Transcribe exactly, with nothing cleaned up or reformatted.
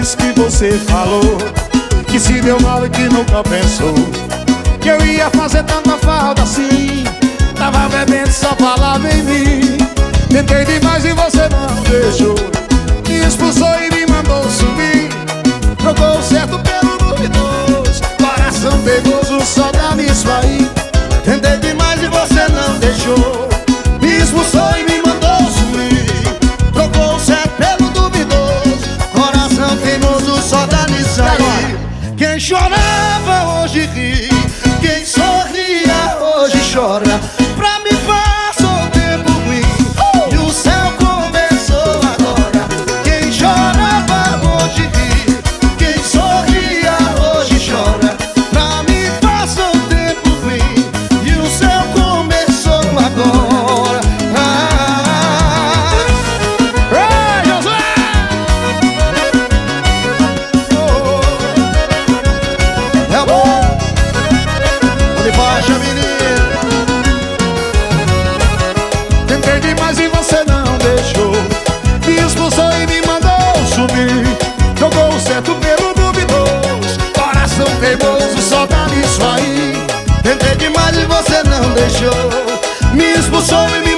vez que você falou que se deu mal e que nunca pensou que eu ia fazer tanta falta assim. Tava bebendo, só falava em mim. Tentei demais e você não deixou, me expulsou e me mandou subir. Trocou o certo pelo duvidoso, coração perigoso só dá nisso aí. Tentei demais e você não deixou, me expulsou e me mandou subir. Trocou o certo pelo duvidoso, coração teimoso só dá nisso aí. Quem chorava hoje ri, quem sorria hoje chora. Pra mim passou o tempo ruim e o céu começou agora. Quem chorava hoje ri, quem sorria hoje chora. Pra mim passou o tempo ruim e o céu começou agora. Ah, ah, ah. Ei, Josué! Oh. É bom! Onde baixa, menino? Tentei demais e você não deixou, me expulsou e me